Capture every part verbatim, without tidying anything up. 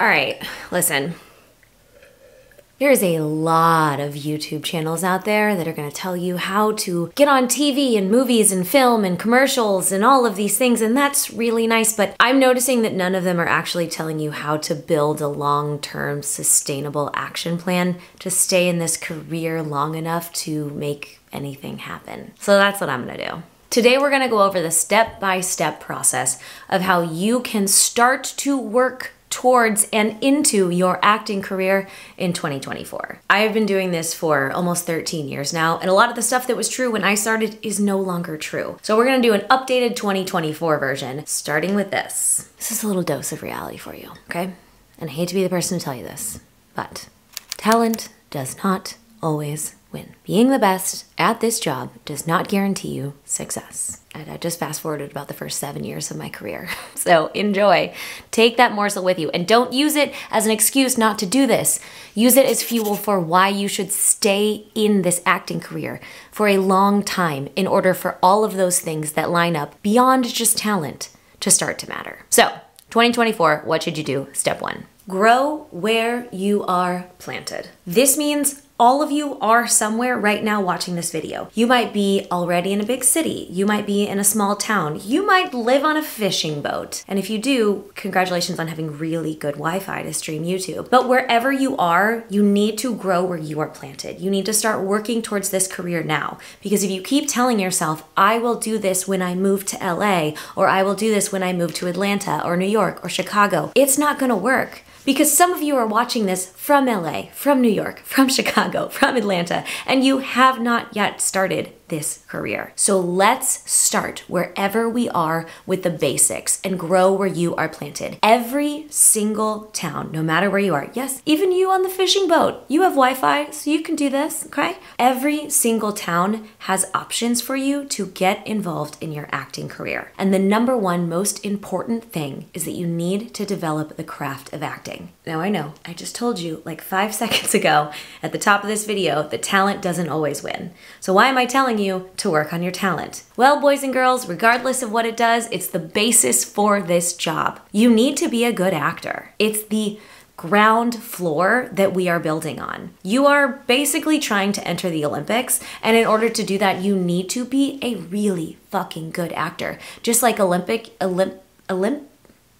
All right, listen. There's a lot of YouTube channels out there that are gonna tell you how to get on T V and movies and film and commercials and all of these things, and that's really nice, but I'm noticing that none of them are actually telling you how to build a long-term sustainable action plan to stay in this career long enough to make anything happen. So that's what I'm gonna do. Today we're gonna go over the step-by-step process of how you can start to work towards and into your acting career in twenty twenty-four. I have been doing this for almost thirteen years now, and a lot of the stuff that was true when I started is no longer true. So we're gonna do an updated twenty twenty-four version, starting with this. This is a little dose of reality for you, okay? And I hate to be the person to tell you this, but talent does not always win. Being the best at this job does not guarantee you success. And I just fast forwarded about the first seven years of my career. So enjoy, take that morsel with you, and don't use it as an excuse not to do this. Use it as fuel for why you should stay in this acting career for a long time in order for all of those things that line up beyond just talent to start to matter. So twenty twenty-four, what should you do? Step one, grow where you are planted. This means all of you are somewhere right now watching this video. You might be already in a big city. You might be in a small town. You might live on a fishing boat. And if you do, congratulations on having really good Wi-Fi to stream YouTube. But wherever you are, you need to grow where you are planted. You need to start working towards this career now. Because if you keep telling yourself, I will do this when I move to L A, or I will do this when I move to Atlanta or New York or Chicago, it's not gonna work. Because some of you are watching this from L A, from New York, from Chicago, from Atlanta, and you have not yet started this career. So let's start wherever we are with the basics and grow where you are planted. Every single town, no matter where you are, yes, even you on the fishing boat, you have Wi-Fi, so you can do this, okay? Every single town has options for you to get involved in your acting career. And the number one most important thing is that you need to develop the craft of acting. Now I know, I just told you like five seconds ago at the top of this video that talent doesn't always win. So why am I telling you you to work on your talent? Well, boys and girls, regardless of what it does, it's the basis for this job. You need to be a good actor. It's the ground floor that we are building on. You are basically trying to enter the Olympics, and in order to do that, you need to be a really fucking good actor. Just like Olympic, Olymp, Olymp,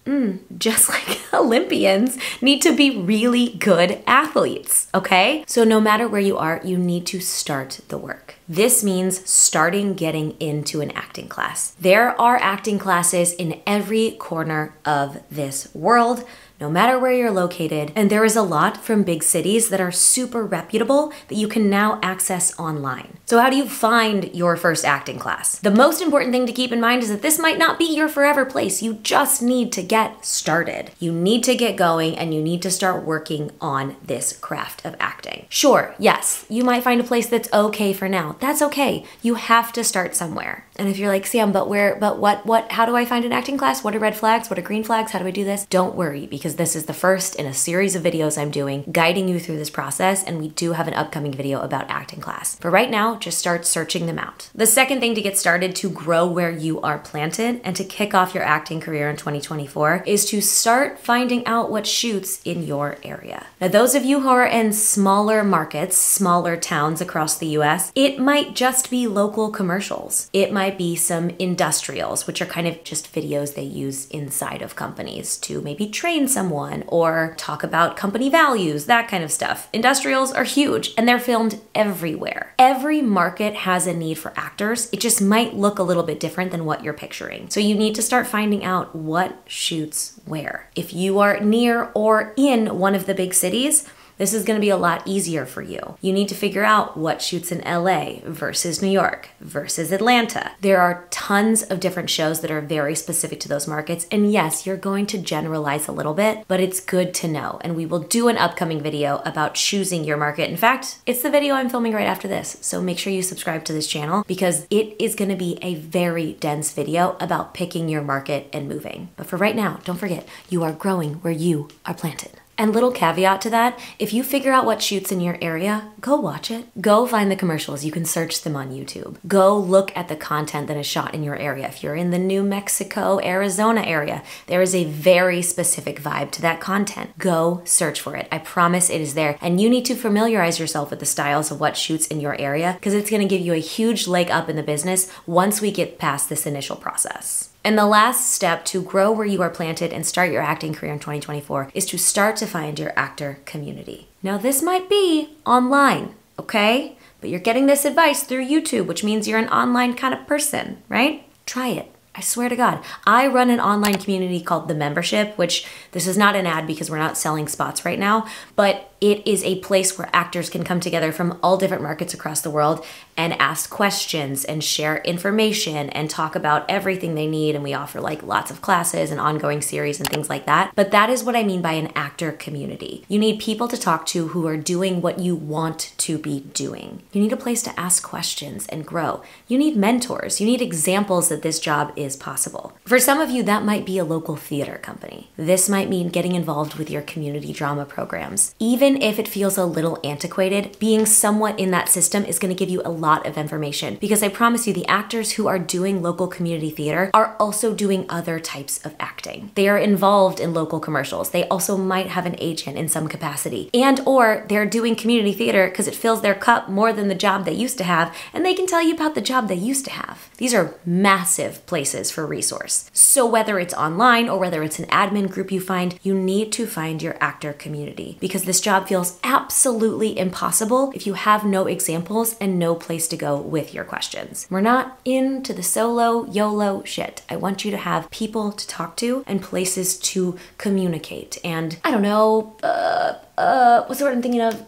Mm, just like Olympians need to be really good athletes, okay? So no matter where you are, you need to start the work. This means starting getting into an acting class. There are acting classes in every corner of this world, no matter where you're located, and there is a lot from big cities that are super reputable that you can now access online. So how do you find your first acting class? The most important thing to keep in mind is that this might not be your forever place. You just need to get started. You need to get going, and you need to start working on this craft of acting. Sure, yes, you might find a place that's okay for now. That's okay. You have to start somewhere. And if you're like, Sam, but where, but what, what, how do I find an acting class? What are red flags? What are green flags? How do I do this? Don't worry, because this is the first in a series of videos I'm doing guiding you through this process, and we do have an upcoming video about acting class. But right now, just start searching them out. The second thing to get started to grow where you are planted and to kick off your acting career in twenty twenty-four is to start finding out what shoots in your area. Now, those of you who are in smaller markets, smaller towns across the U S, it might just be local commercials. It might be some industrials, which are kind of just videos they use inside of companies to maybe train someone someone or talk about company values, that kind of stuff. Industrials are huge, and they're filmed everywhere. Every market has a need for actors. It just might look a little bit different than what you're picturing. So you need to start finding out what shoots where. If you are near or in one of the big cities, this is gonna be a lot easier for you. You need to figure out what shoots in L A versus New York versus Atlanta. There are tons of different shows that are very specific to those markets. And yes, you're going to generalize a little bit, but it's good to know. And we will do an upcoming video about choosing your market. In fact, it's the video I'm filming right after this. So make sure you subscribe to this channel, because it is gonna be a very dense video about picking your market and moving. But for right now, don't forget, you are growing where you are planted. And little caveat to that, if you figure out what shoots in your area, go watch it. Go find the commercials. You can search them on YouTube. Go look at the content that is shot in your area. If you're in the New Mexico, Arizona area, there is a very specific vibe to that content. Go search for it. I promise it is there. And you need to familiarize yourself with the styles of what shoots in your area, because it's going to give you a huge leg up in the business once we get past this initial process. And the last step to grow where you are planted and start your acting career in twenty twenty-four is to start to find your actor community. Now this might be online, okay? But you're getting this advice through YouTube, which means you're an online kind of person, right? Try it. I swear to God. I run an online community called The Membership, which this is not an ad because we're not selling spots right now, but it is a place where actors can come together from all different markets across the world and ask questions and share information and talk about everything they need. And we offer like lots of classes and ongoing series and things like that. But that is what I mean by an actor community. You need people to talk to who are doing what you want to be doing. You need a place to ask questions and grow. You need mentors. You need examples that this job is possible. For some of you, that might be a local theater company. This might mean getting involved with your community drama programs. Even if it feels a little antiquated, being somewhat in that system is going to give you a lot of information, because I promise you the actors who are doing local community theater are also doing other types of acting. They are involved in local commercials. They also might have an agent in some capacity, and or they're doing community theater because it fills their cup more than the job they used to have, and they can tell you about the job they used to have. These are massive places for resource. So whether it's online or whether it's an admin group you find, you need to find your actor community, because this job feels absolutely impossible if you have no examples and no place to go with your questions. We're not into the solo YOLO shit. I want you to have people to talk to and places to communicate and, I don't know, uh, uh, what's the word I'm thinking of?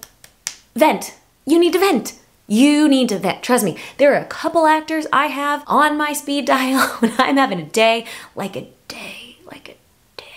Vent. You need to vent. You need to vet. Trust me, there are a couple actors I have on my speed dial when I'm having a day, like a day, like a day.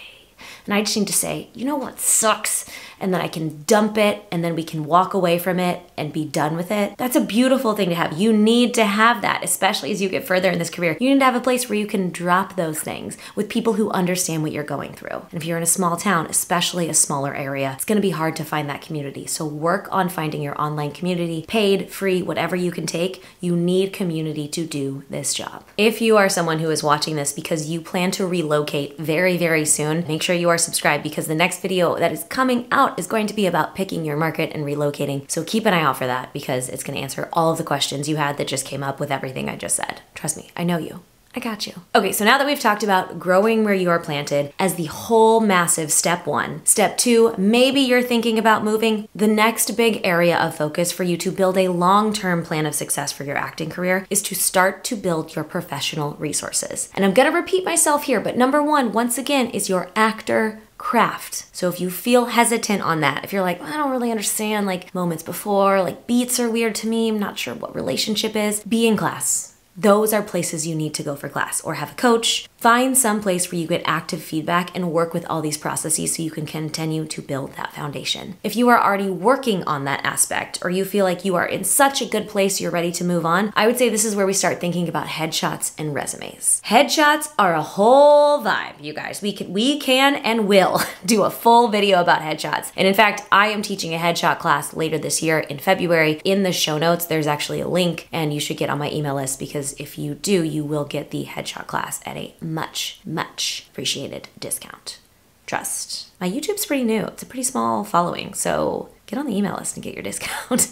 And I just need to say, you know what sucks? And then I can dump it, and then we can walk away from it and be done with it. That's a beautiful thing to have. You need to have that, especially as you get further in this career. You need to have a place where you can drop those things with people who understand what you're going through. And if you're in a small town, especially a smaller area, it's gonna be hard to find that community. So work on finding your online community, paid, free, whatever you can take. You need community to do this job. If you are someone who is watching this because you plan to relocate very, very soon, make sure you are subscribed, because the next video that is coming out is going to be about picking your market and relocating. So keep an eye out for that, because it's going to answer all of the questions you had that just came up with everything I just said. Trust me, I know you. I got you. Okay, so now that we've talked about growing where you are planted as the whole massive step one, step two, maybe you're thinking about moving. The next big area of focus for you to build a long-term plan of success for your acting career is to start to build your professional resources. And I'm gonna repeat myself here, but number one, once again, is your actor craft. So if you feel hesitant on that, if you're like, well, I don't really understand like moments before, like beats are weird to me, I'm not sure what relationship is, be in class. Those are places you need to go for class, or have a coach. Find some place where you get active feedback and work with all these processes so you can continue to build that foundation. If you are already working on that aspect, or you feel like you are in such a good place you're ready to move on, I would say this is where we start thinking about headshots and resumes. Headshots are a whole vibe, you guys. We can, we can and will do a full video about headshots. And in fact, I am teaching a headshot class later this year in February. In the show notes, there's actually a link, and you should get on my email list, because if you do, you will get the headshot class at a much, much appreciated discount. Trust. My YouTube's pretty new. It's a pretty small following, so get on the email list and get your discount.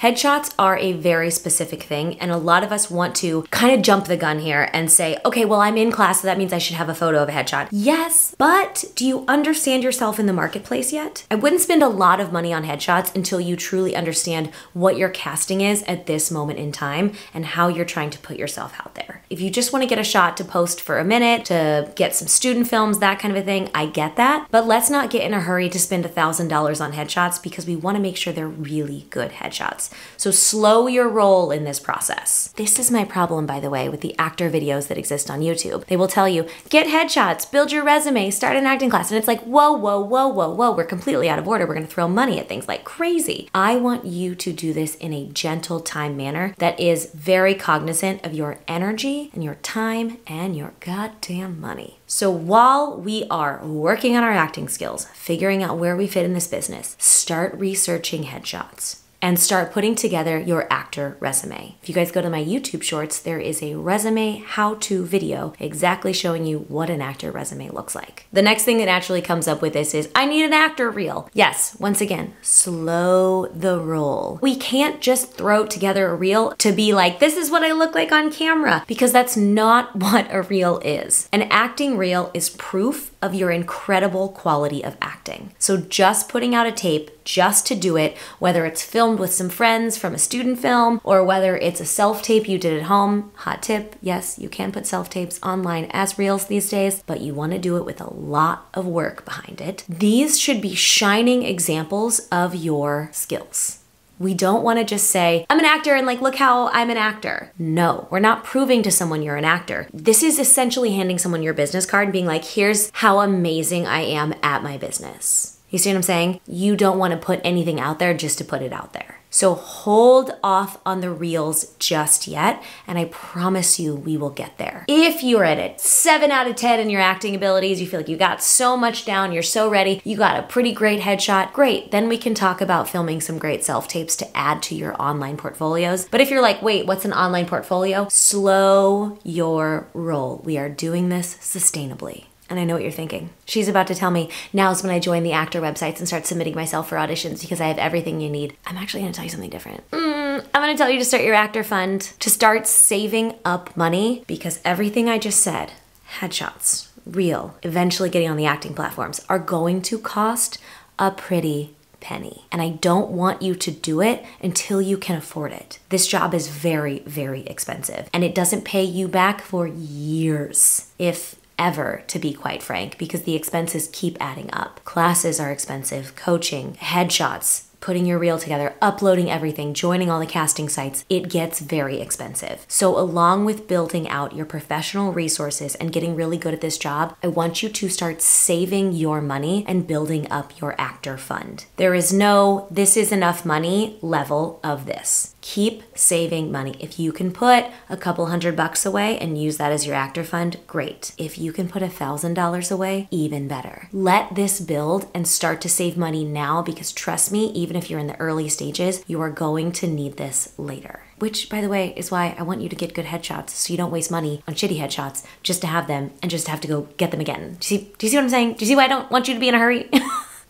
Headshots are a very specific thing, and a lot of us want to kind of jump the gun here and say, okay, well, I'm in class, so that means I should have a photo of a headshot. Yes, but do you understand yourself in the marketplace yet? I wouldn't spend a lot of money on headshots until you truly understand what your casting is at this moment in time and how you're trying to put yourself out there. If you just want to get a shot to post for a minute, to get some student films, that kind of a thing, I get that, but let's not get in a hurry to spend one thousand dollars on headshots, because we want to make sure they're really really good headshots. So slow your roll in this process. This is my problem, by the way, with the actor videos that exist on YouTube. They will tell you, get headshots, build your resume, start an acting class. And it's like, whoa, whoa, whoa, whoa, whoa, we're completely out of order. We're gonna throw money at things like crazy. I want you to do this in a gentle time manner that is very cognizant of your energy and your time and your goddamn money. So while we are working on our acting skills, figuring out where we fit in this business, start researching headshots and start putting together your actor resume. If you guys go to my YouTube shorts, there is a resume how-to video exactly showing you what an actor resume looks like. The next thing that naturally comes up with this is, I need an actor reel. Yes, once again, slow the roll. We can't just throw together a reel to be like, this is what I look like on camera, because that's not what a reel is. An acting reel is proof of your incredible quality of acting. So just putting out a tape just to do it, whether it's filmed with some friends from a student film or whether it's a self-tape you did at home. Hot tip, yes, you can put self-tapes online as reels these days, but you wanna do it with a lot of work behind it. These should be shining examples of your skills. We don't wanna just say, I'm an actor and like, look how I'm an actor. No, we're not proving to someone you're an actor. This is essentially handing someone your business card and being like, here's how amazing I am at my business. You see what I'm saying? You don't wanna put anything out there just to put it out there. So hold off on the reels just yet, and I promise you we will get there. If you're at a seven out of ten in your acting abilities, you feel like you got so much down, you're so ready, you got a pretty great headshot, great, then we can talk about filming some great self-tapes to add to your online portfolios. But if you're like, wait, what's an online portfolio? Slow your roll. We are doing this sustainably. And I know what you're thinking. She's about to tell me, now's when I join the actor websites and start submitting myself for auditions because I have everything you need. I'm actually gonna tell you something different. Mm, I'm gonna tell you to start your actor fund, to start saving up money, because everything I just said, headshots, reel, eventually getting on the acting platforms, are going to cost a pretty penny. And I don't want you to do it until you can afford it. This job is very, very expensive, and it doesn't pay you back for years, if ever, to be quite frank, because the expenses keep adding up. Classes are expensive, coaching, headshots, putting your reel together, uploading everything, joining all the casting sites, it gets very expensive. So along with building out your professional resources and getting really good at this job, I want you to start saving your money and building up your actor fund. There is no, this is enough money level of this. Keep saving money. If you can put a couple hundred bucks away and use that as your actor fund, great. If you can put a thousand dollars away, even better. Let this build and start to save money now, because trust me, even Even if you're in the early stages, you are going to need this later. Which, by the way, is why I want you to get good headshots so you don't waste money on shitty headshots just to have them and just have to go get them again. Do you see, do you see what I'm saying? Do you see why I don't want you to be in a hurry?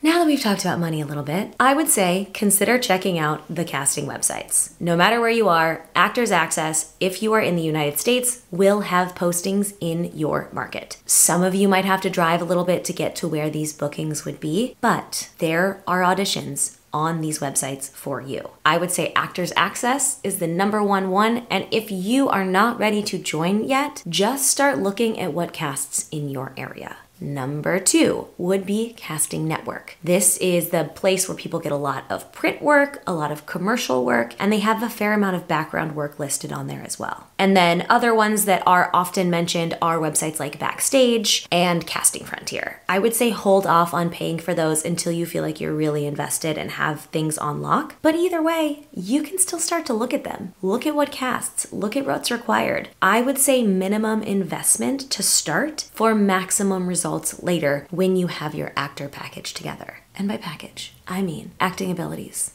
Now that we've talked about money a little bit, I would say consider checking out the casting websites. No matter where you are, Actors Access, if you are in the United States, will have postings in your market. Some of you might have to drive a little bit to get to where these bookings would be, but there are auditions on these websites for you. I would say Actors Access is the number one one, and if you are not ready to join yet, just start looking at what casts in your area. Number two would be Casting Network. This is the place where people get a lot of print work, a lot of commercial work, and they have a fair amount of background work listed on there as well. And then other ones that are often mentioned are websites like Backstage and Casting Frontier. I would say hold off on paying for those until you feel like you're really invested and have things on lock. But either way, you can still start to look at them. Look at what casts, look at what's required. I would say minimum investment to start for maximum results later when you have your actor package together. And by package, I mean acting abilities,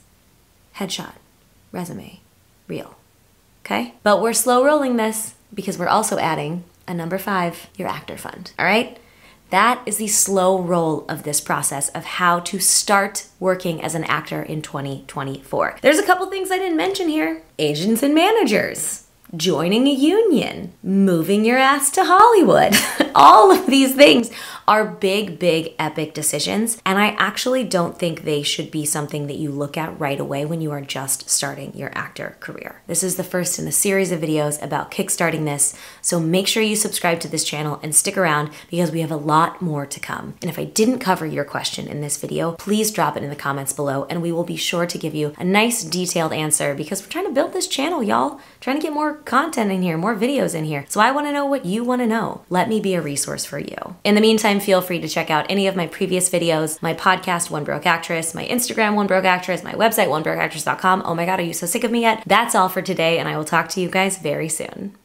headshot, resume, reel, okay? But we're slow rolling this because we're also adding a number five, your actor fund, all right? That is the slow roll of this process of how to start working as an actor in twenty twenty-four. There's a couple things I didn't mention here. Agents and managers, joining a union, moving your ass to Hollywood. all of these things are big, big, epic decisions. And I actually don't think they should be something that you look at right away when you are just starting your actor career. This is the first in a series of videos about kickstarting this. So make sure you subscribe to this channel and stick around because we have a lot more to come. And if I didn't cover your question in this video, please drop it in the comments below and we will be sure to give you a nice detailed answer because we're trying to build this channel, y'all. Trying to get more content in here, more videos in here. So I wanna know what you wanna know. Let me be a resource for you. In the meantime, feel free to check out any of my previous videos, my podcast, One Broke Actress, my Instagram, One Broke Actress, my website, one broke actress dot com. Oh my God, are you so sick of me yet? That's all for today, and I will talk to you guys very soon.